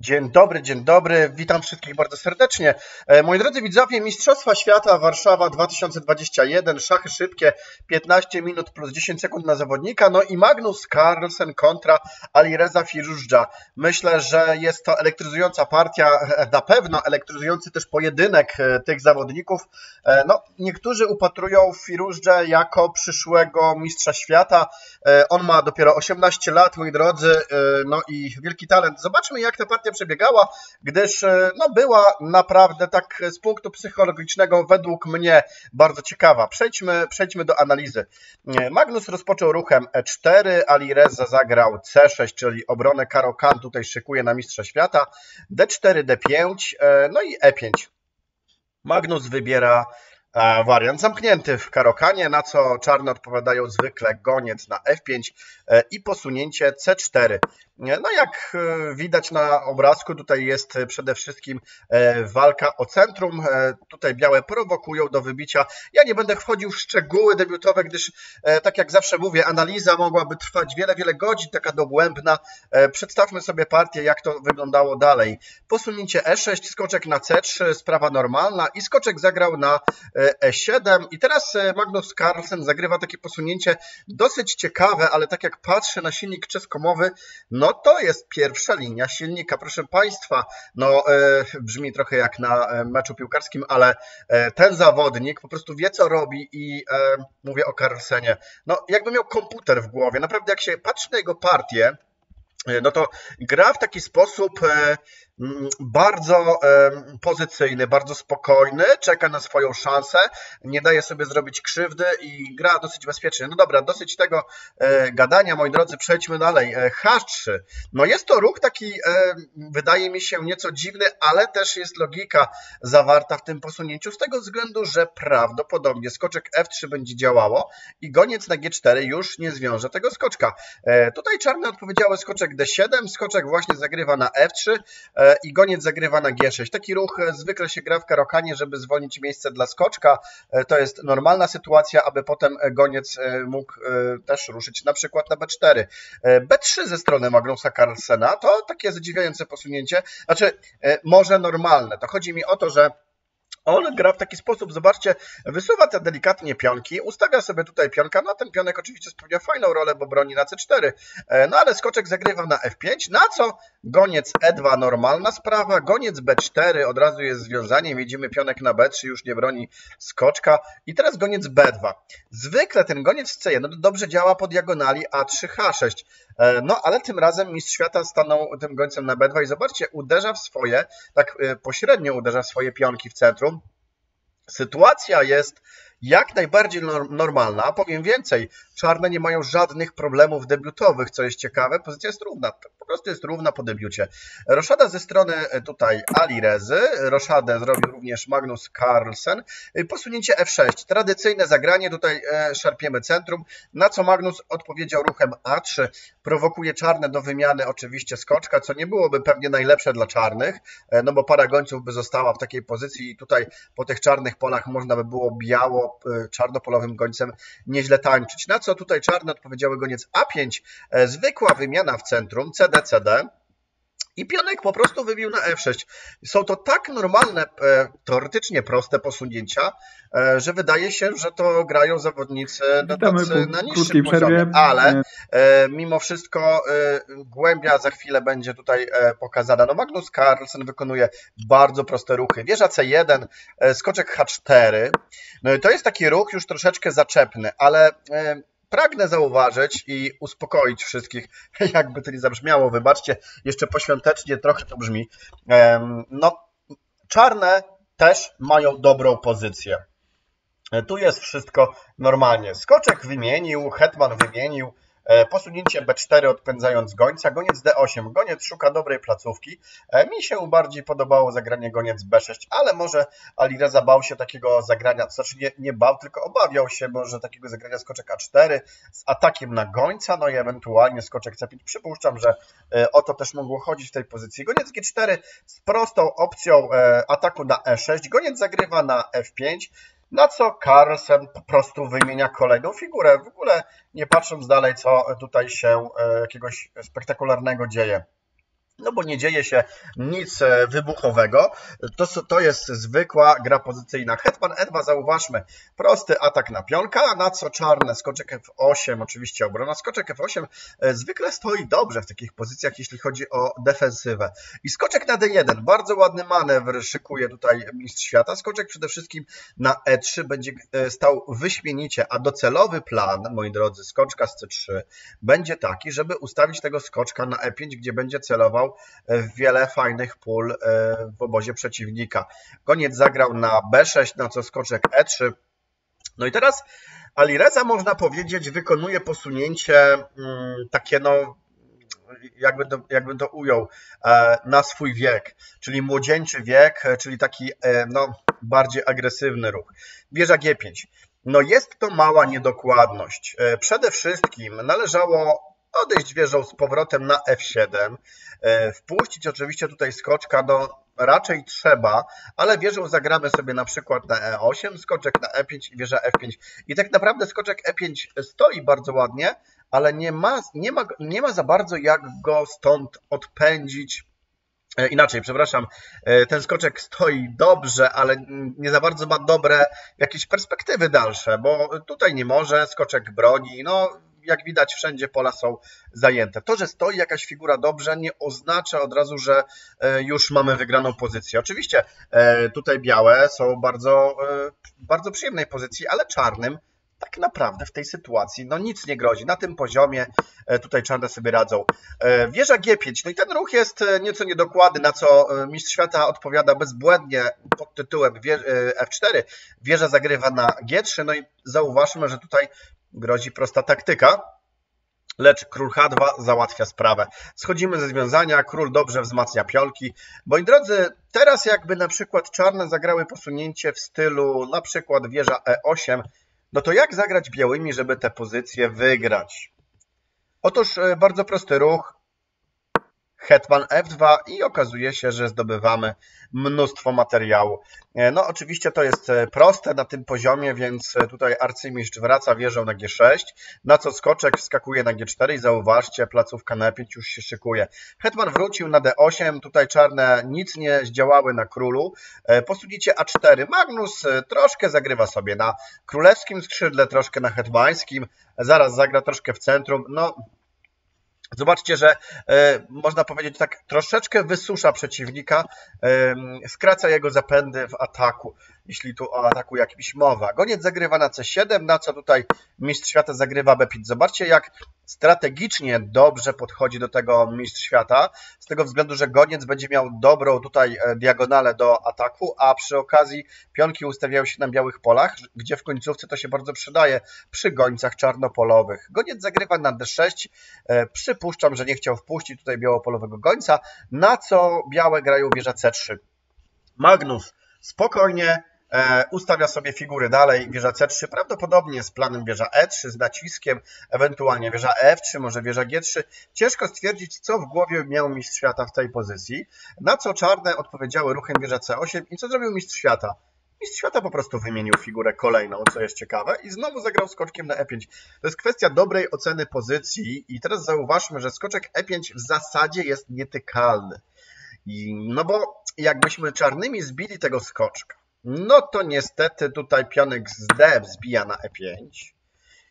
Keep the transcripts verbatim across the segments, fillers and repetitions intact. Dzień dobry, dzień dobry. Witam wszystkich bardzo serdecznie. Moi drodzy widzowie, Mistrzostwa Świata Warszawa dwa tysiące dwadzieścia jeden, szachy szybkie, piętnaście minut plus dziesięć sekund na zawodnika, no i Magnus Carlsen kontra Alireza Firouzja. Myślę, że jest to elektryzująca partia, na pewno elektryzujący też pojedynek tych zawodników. No, niektórzy upatrują Firouzję jako przyszłego mistrza świata. On ma dopiero osiemnaście lat, moi drodzy, no i wielki talent. Zobaczmy, jak ta partia przebiegała, gdyż no, była naprawdę tak z punktu psychologicznego według mnie bardzo ciekawa. Przejdźmy, przejdźmy do analizy. Magnus rozpoczął ruchem e cztery, Alireza zagrał c sześć, czyli obronę Karokan tutaj szykuje na mistrza świata, d cztery, d pięć, no i e pięć. Magnus wybiera wariant zamknięty w karokanie, na co czarne odpowiadają zwykle goniec na f pięć i posunięcie c cztery. No jak widać na obrazku, tutaj jest przede wszystkim walka o centrum. Tutaj białe prowokują do wybicia. Ja nie będę wchodził w szczegóły debiutowe, gdyż tak jak zawsze mówię, analiza mogłaby trwać wiele, wiele godzin, taka dogłębna. Przedstawmy sobie partię, jak to wyglądało dalej. Posunięcie e sześć, skoczek na c trzy, sprawa normalna i skoczek zagrał na e siedem. I teraz Magnus Carlsen zagrywa takie posunięcie dosyć ciekawe, ale tak jak patrzę na silnik czeskomowy, no No to jest pierwsza linia silnika, proszę Państwa. No e, brzmi trochę jak na meczu piłkarskim, ale e, ten zawodnik po prostu wie, co robi i e, mówię o Carlsenie. No jakby miał komputer w głowie. Naprawdę jak się patrzy na jego partię, e, no to gra w taki sposób e, bardzo e, pozycyjny, bardzo spokojny, czeka na swoją szansę, nie daje sobie zrobić krzywdy i gra dosyć bezpiecznie. No dobra, dosyć tego e, gadania, moi drodzy, przejdźmy dalej. E, h trzy. No jest to ruch taki, e, wydaje mi się, nieco dziwny, ale też jest logika zawarta w tym posunięciu z tego względu, że prawdopodobnie skoczek f trzy będzie działało i goniec na g cztery już nie zwiąże tego skoczka. E, tutaj czarne odpowiedziały skoczek d siedem, skoczek właśnie zagrywa na f trzy, e, i goniec zagrywa na g sześć. Taki ruch zwykle się gra w karokanie, żeby zwolnić miejsce dla skoczka. To jest normalna sytuacja, aby potem goniec mógł też ruszyć na przykład na b cztery. b trzy ze strony Magnusa Carlsena to takie zadziwiające posunięcie, znaczy może normalne. To chodzi mi o to, że on gra w taki sposób, zobaczcie, wysuwa te delikatnie pionki, ustawia sobie tutaj pionka, no ten pionek oczywiście spełnia fajną rolę, bo broni na c cztery, no ale skoczek zagrywa na f pięć, na co goniec e dwa, normalna sprawa, goniec b cztery, od razu jest związanie, widzimy pionek na b trzy, już nie broni skoczka i teraz goniec b dwa. Zwykle ten goniec c jeden dobrze działa po diagonali a trzy h sześć, no ale tym razem mistrz świata stanął tym gońcem na b dwa i zobaczcie, uderza w swoje, tak pośrednio uderza w swoje pionki w centrum. Sytuacja jest jak najbardziej normalna, a powiem więcej, czarne nie mają żadnych problemów debiutowych, co jest ciekawe, pozycja jest równa, po prostu jest równa po debiucie. Roszada ze strony tutaj Alirezy, roszadę zrobił również Magnus Carlsen, posunięcie f sześć, tradycyjne zagranie, tutaj szarpiemy centrum, na co Magnus odpowiedział ruchem a trzy, prowokuje czarne do wymiany oczywiście skoczka, co nie byłoby pewnie najlepsze dla czarnych, no bo para gońców by została w takiej pozycji i tutaj po tych czarnych polach można by było biało czarnopolowym gońcem nieźle tańczyć. Na co tutaj czarne odpowiedziały goniec a pięć, zwykła wymiana w centrum, cd, cd i pionek po prostu wybił na f sześć. Są to tak normalne, teoretycznie proste posunięcia, że wydaje się, że to grają zawodnicy Witamy, na niższym poziomie, ale mimo wszystko głębia za chwilę będzie tutaj pokazana. No Magnus Carlsen wykonuje bardzo proste ruchy. Wieża c jeden, skoczek h cztery. No i to jest taki ruch już troszeczkę zaczepny, ale pragnę zauważyć i uspokoić wszystkich, jakby to nie zabrzmiało, wybaczcie, jeszcze poświątecznie trochę to brzmi. No, czarne też mają dobrą pozycję. Tu jest wszystko normalnie. Skoczek wymienił, hetman wymienił, posunięcie b cztery odpędzając gońca, goniec d osiem, goniec szuka dobrej placówki. Mi się bardziej podobało zagranie goniec b sześć, ale może Alireza bał się takiego zagrania, to znaczy nie, nie bał, tylko obawiał się, może takiego zagrania skoczek a cztery z atakiem na gońca, no i ewentualnie skoczek c pięć. Przypuszczam, że o to też mogło chodzić w tej pozycji. Goniec g cztery z prostą opcją ataku na e sześć, goniec zagrywa na f pięć, na co Carlsen po prostu wymienia kolejną figurę, w ogóle nie patrząc dalej, co tutaj się jakiegoś spektakularnego dzieje. no bo nie dzieje się nic wybuchowego. To, to jest zwykła gra pozycyjna. Hetman E dwa, zauważmy, prosty atak na pionka, na co czarne, skoczek F osiem, oczywiście obrona. Skoczek F osiem zwykle stoi dobrze w takich pozycjach, jeśli chodzi o defensywę. I skoczek na D jeden, bardzo ładny manewr szykuje tutaj mistrz świata. Skoczek przede wszystkim na E trzy będzie stał wyśmienicie, a docelowy plan, moi drodzy, skoczka z C trzy będzie taki, żeby ustawić tego skoczka na E pięć, gdzie będzie celował wiele fajnych pól w obozie przeciwnika. Goniec zagrał na B sześć, na co skoczek E trzy. No i teraz Alireza, można powiedzieć, wykonuje posunięcie takie, no jakbym to, jakbym to ujął, na swój wiek, czyli młodzieńczy wiek, czyli taki no, bardziej agresywny ruch. Wieża G pięć. No jest to mała niedokładność. Przede wszystkim należało odejść wieżą z powrotem na F siedem, wpuścić oczywiście tutaj skoczka, do raczej trzeba, ale wieżą zagramy sobie na przykład na E osiem, skoczek na E pięć i wieża F pięć. I tak naprawdę skoczek E pięć stoi bardzo ładnie, ale nie ma, nie ma, nie ma za bardzo jak go stąd odpędzić. Inaczej, przepraszam, ten skoczek stoi dobrze, ale nie za bardzo ma dobre jakieś perspektywy dalsze, bo tutaj nie może, skoczek broni, no jak widać wszędzie pola są zajęte. To, że stoi jakaś figura dobrze, nie oznacza od razu, że już mamy wygraną pozycję. Oczywiście tutaj białe są bardzo, bardzo przyjemnej pozycji, ale czarnym tak naprawdę w tej sytuacji no nic nie grozi. Na tym poziomie tutaj czarne sobie radzą. Wieża G pięć, no i ten ruch jest nieco niedokładny, na co mistrz świata odpowiada bezbłędnie pod tytułem F cztery. Wieża zagrywa na G trzy, no i zauważmy, że tutaj grozi prosta taktyka, lecz król H dwa załatwia sprawę. Schodzimy ze związania, król dobrze wzmacnia pionki. Moi drodzy, teraz jakby na przykład czarne zagrały posunięcie w stylu na przykład wieża E osiem, no to jak zagrać białymi, żeby te pozycje wygrać? Otóż bardzo prosty ruch, hetman F dwa i okazuje się, że zdobywamy mnóstwo materiału. No oczywiście to jest proste na tym poziomie, więc tutaj arcymistrz wraca wieżą na G sześć, na co skoczek wskakuje na G cztery i zauważcie, placówka na E pięć już się szykuje. Hetman wrócił na D osiem, tutaj czarne nic nie zdziałały na królu. Posunięcie A cztery, Magnus troszkę zagrywa sobie na królewskim skrzydle, troszkę na hetmańskim, zaraz zagra troszkę w centrum, no zobaczcie, że e, można powiedzieć tak, troszeczkę wysusza przeciwnika, e, skraca jego zapędy w ataku, jeśli tu o ataku jakimś mowa. Goniec zagrywa na C siedem, na co tutaj mistrz świata zagrywa B pięć. Zobaczcie, jak strategicznie dobrze podchodzi do tego mistrz świata, z tego względu, że goniec będzie miał dobrą tutaj diagonalę do ataku, a przy okazji pionki ustawiają się na białych polach, gdzie w końcówce to się bardzo przydaje przy gońcach czarnopolowych. Goniec zagrywa na D sześć, przypuszczam, że nie chciał wpuścić tutaj białopolowego gońca, na co białe grają wieża C trzy. Magnus spokojnie ustawia sobie figury dalej, wieża C trzy, prawdopodobnie z planem wieża E trzy, z naciskiem, ewentualnie wieża F trzy, może wieża G trzy. Ciężko stwierdzić, co w głowie miał mistrz świata w tej pozycji, na co czarne odpowiedziały ruchem wieża C osiem i co zrobił mistrz świata? Mistrz świata po prostu wymienił figurę kolejną, co jest ciekawe, i znowu zagrał skoczkiem na E pięć. To jest kwestia dobrej oceny pozycji i teraz zauważmy, że skoczek E pięć w zasadzie jest nietykalny. I, no bo jakbyśmy czarnymi zbili tego skoczka, no to niestety tutaj pionek z D zbija na E pięć.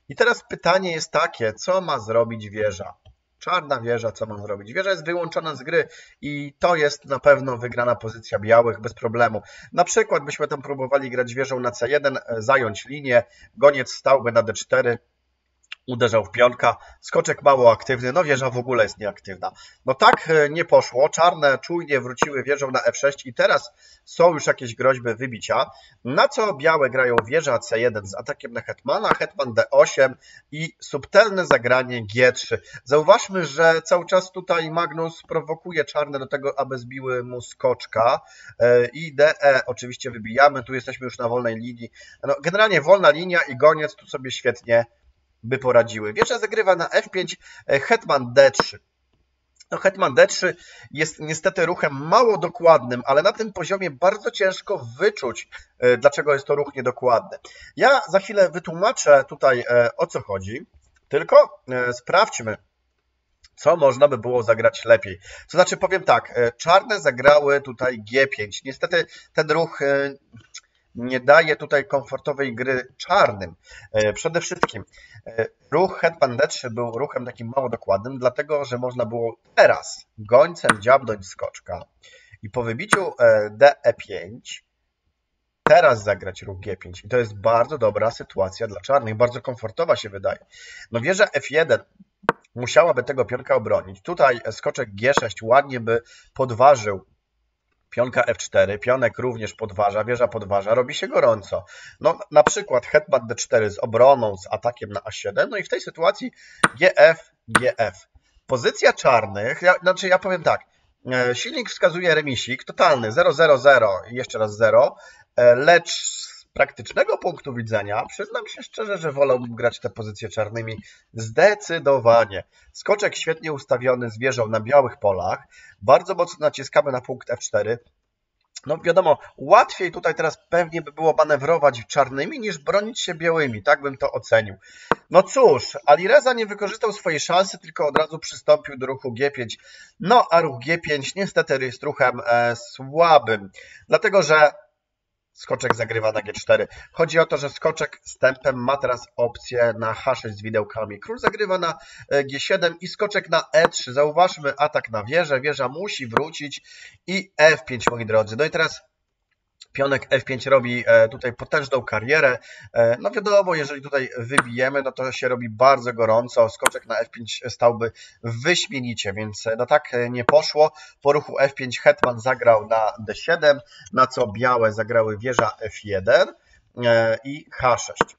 I teraz pytanie jest takie, co ma zrobić wieża? Czarna wieża, co ma zrobić? Wieża jest wyłączona z gry i to jest na pewno wygrana pozycja białych bez problemu. Na przykład byśmy tam próbowali grać wieżą na C jeden, zająć linię, goniec stałby na D cztery, uderzał w pionka, skoczek mało aktywny, no wieża w ogóle jest nieaktywna. No tak nie poszło, czarne czujnie wróciły wieżą na F sześć i teraz są już jakieś groźby wybicia, na co białe grają wieża C jeden z atakiem na hetmana, hetman D osiem i subtelne zagranie G trzy. Zauważmy, że cały czas tutaj Magnus prowokuje czarne do tego, aby zbiły mu skoczka i D E oczywiście wybijamy, tu jesteśmy już na wolnej linii. No, generalnie wolna linia i goniec tu sobie świetnie by poradziły. Wieża zagrywa na F pięć, hetman D trzy. No, hetman D trzy jest niestety ruchem mało dokładnym, ale na tym poziomie bardzo ciężko wyczuć, dlaczego jest to ruch niedokładny. Ja za chwilę wytłumaczę tutaj, o co chodzi, tylko sprawdźmy, co można by było zagrać lepiej. To znaczy powiem tak, czarne zagrały tutaj G pięć. Niestety ten ruch nie daje tutaj komfortowej gry czarnym. Przede wszystkim ruch hetman d trzy był ruchem takim mało dokładnym, dlatego że można było teraz gońcem dziabnąć skoczka i po wybiciu d e pięć teraz zagrać ruch g pięć. I to jest bardzo dobra sytuacja dla czarnych, bardzo komfortowa się wydaje. No wieża f jeden musiałaby tego pionka obronić. Tutaj skoczek g sześć ładnie by podważył pionka f cztery, pionek również podważa, wieża podważa, robi się gorąco. No na przykład hetman d cztery z obroną, z atakiem na a siedem, no i w tej sytuacji gf, gf. Pozycja czarnych, ja, znaczy ja powiem tak, silnik wskazuje remisik, totalny, zero zero zero i jeszcze raz zero, lecz z praktycznego punktu widzenia przyznam się szczerze, że wolałbym grać te pozycje czarnymi zdecydowanie. Skoczek świetnie ustawiony z wieżą na białych polach, bardzo mocno naciskamy na punkt f cztery. No wiadomo, łatwiej tutaj teraz pewnie by było manewrować czarnymi niż bronić się białymi, tak bym to ocenił. No cóż, Alireza nie wykorzystał swojej szansy, tylko od razu przystąpił do ruchu g pięć. No a ruch g pięć niestety jest ruchem e, słabym, dlatego że skoczek zagrywa na g cztery. Chodzi o to, że skoczek z tempem ma teraz opcję na h sześć z widełkami. Król zagrywa na g siedem i skoczek na e trzy. Zauważmy atak na wieżę. Wieża musi wrócić i f pięć, moi drodzy. No i teraz pionek f pięć robi tutaj potężną karierę. No wiadomo, jeżeli tutaj wybijemy, no to się robi bardzo gorąco. Skoczek na f pięć stałby wyśmienicie, więc no tak nie poszło. Po ruchu f pięć hetman zagrał na d siedem, na co białe zagrały wieża f jeden i h sześć.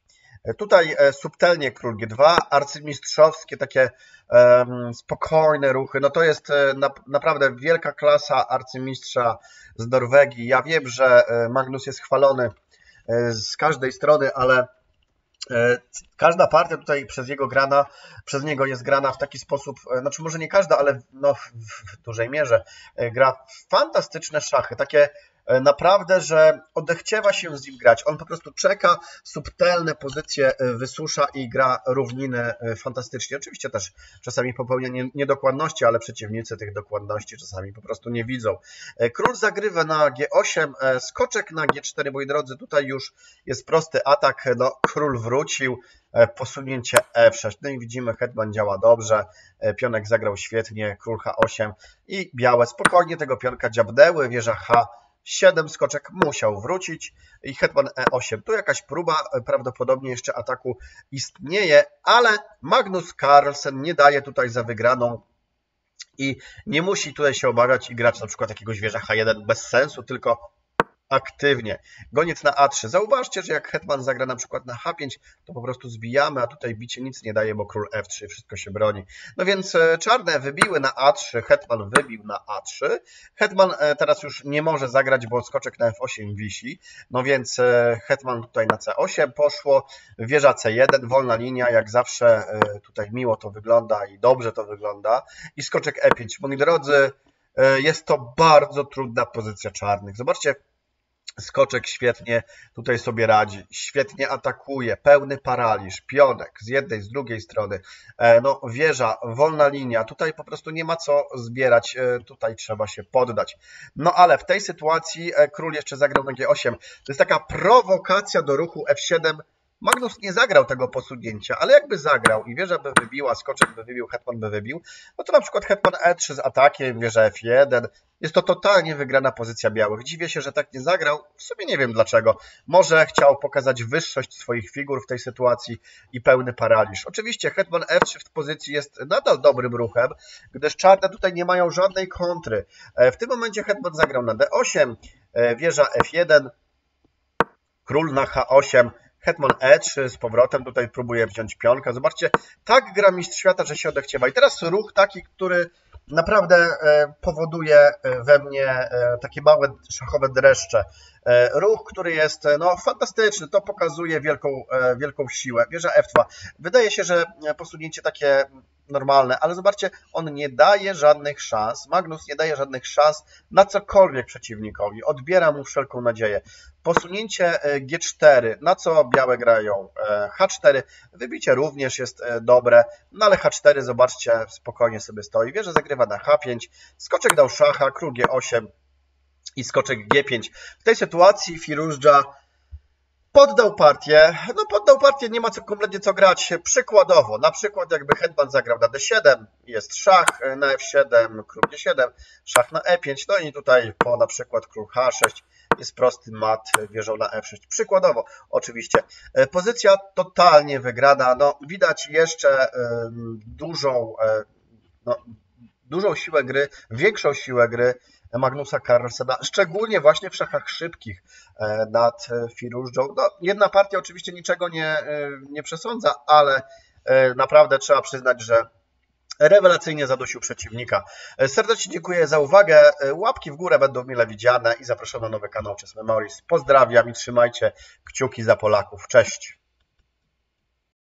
Tutaj subtelnie król g dwa, arcymistrzowskie takie um, spokojne ruchy. No to jest na, naprawdę wielka klasa arcymistrza z Norwegii. Ja wiem, że Magnus jest chwalony z każdej strony, ale każda partia tutaj przez jego grana, przez niego jest grana w taki sposób, znaczy może nie każda, ale no w, w dużej mierze gra w fantastyczne szachy, takie naprawdę, że odechciewa się z nim grać. On po prostu czeka, subtelne pozycje wysusza i gra równinę fantastycznie. Oczywiście też czasami popełnia niedokładności, ale przeciwnicy tych dokładności czasami po prostu nie widzą. Król zagrywa na g osiem, skoczek na g cztery, moi drodzy, tutaj już jest prosty atak, no król wrócił, posunięcie f sześć, no i widzimy, hetman działa dobrze, pionek zagrał świetnie, król h osiem i białe spokojnie tego pionka dziabnęły, wieża h siedem, skoczek musiał wrócić i hetman e osiem. Tu jakaś próba prawdopodobnie jeszcze ataku istnieje, ale Magnus Carlsen nie daje tutaj za wygraną i nie musi tutaj się obawiać i grać na przykład jakiegoś wieża h jeden bez sensu, tylko aktywnie. Goniec na a trzy. Zauważcie, że jak hetman zagra na przykład na h pięć, to po prostu zbijamy, a tutaj bicie nic nie daje, bo król f trzy, wszystko się broni. No więc czarne wybiły na a trzy, hetman wybił na a trzy. Hetman teraz już nie może zagrać, bo skoczek na f osiem wisi. No więc hetman tutaj na c osiem poszło, wieża c jeden, wolna linia, jak zawsze tutaj miło to wygląda i dobrze to wygląda. I skoczek e pięć. Moi drodzy, jest to bardzo trudna pozycja czarnych. Zobaczcie, skoczek świetnie tutaj sobie radzi, świetnie atakuje, pełny paraliż, pionek z jednej, z drugiej strony, no wieża, wolna linia, tutaj po prostu nie ma co zbierać, tutaj trzeba się poddać. No ale w tej sytuacji król jeszcze zagrał na g osiem, to jest taka prowokacja do ruchu f siedem, Magnus nie zagrał tego posunięcia, ale jakby zagrał i wieża by wybiła, skoczek by wybił, hetman by wybił, no to na przykład hetman e trzy z atakiem, wieża f jeden. Jest to totalnie wygrana pozycja białych. Dziwię się, że tak nie zagrał. W sumie nie wiem dlaczego. Może chciał pokazać wyższość swoich figur w tej sytuacji i pełny paraliż. Oczywiście hetman f trzy w pozycji jest nadal dobrym ruchem, gdyż czarne tutaj nie mają żadnej kontry. W tym momencie hetman zagrał na d osiem, wieża f jeden, król na h osiem, hetman e trzy z powrotem, tutaj próbuje wziąć pionka. Zobaczcie, tak gra mistrz świata, że się odechciewa. I teraz ruch taki, który naprawdę powoduje we mnie takie małe szachowe dreszcze. Ruch, który jest no, fantastyczny, to pokazuje wielką, wielką siłę. Wieża f dwa. Wydaje się, że posunięcie takie normalne, ale zobaczcie, on nie daje żadnych szans, Magnus nie daje żadnych szans na cokolwiek przeciwnikowi, odbiera mu wszelką nadzieję. Posunięcie G cztery, na co białe grają H cztery, wybicie również jest dobre, no ale H cztery, zobaczcie, spokojnie sobie stoi, wie, że zagrywa na H pięć, skoczek dał szacha, król G osiem i skoczek G pięć. W tej sytuacji Firouzja poddał partię, no poddał partię, nie ma co, kompletnie co grać. Przykładowo, na przykład jakby hetman zagrał na D siedem, jest szach na F siedem, król G siedem, szach na E pięć, no i tutaj po na przykład król H sześć jest prosty mat wieżą na F sześć. Przykładowo, oczywiście. Pozycja totalnie wygrana, no widać jeszcze dużą, no, dużą siłę gry, większą siłę gry Magnusa Carlsena, szczególnie właśnie w szachach szybkich nad Firouzją. No, jedna partia oczywiście niczego nie, nie przesądza, ale naprawdę trzeba przyznać, że rewelacyjnie zadusił przeciwnika. Serdecznie dziękuję za uwagę, łapki w górę będą mile widziane i zapraszam na nowy kanał Chess Memories. Pozdrawiam i trzymajcie kciuki za Polaków. Cześć!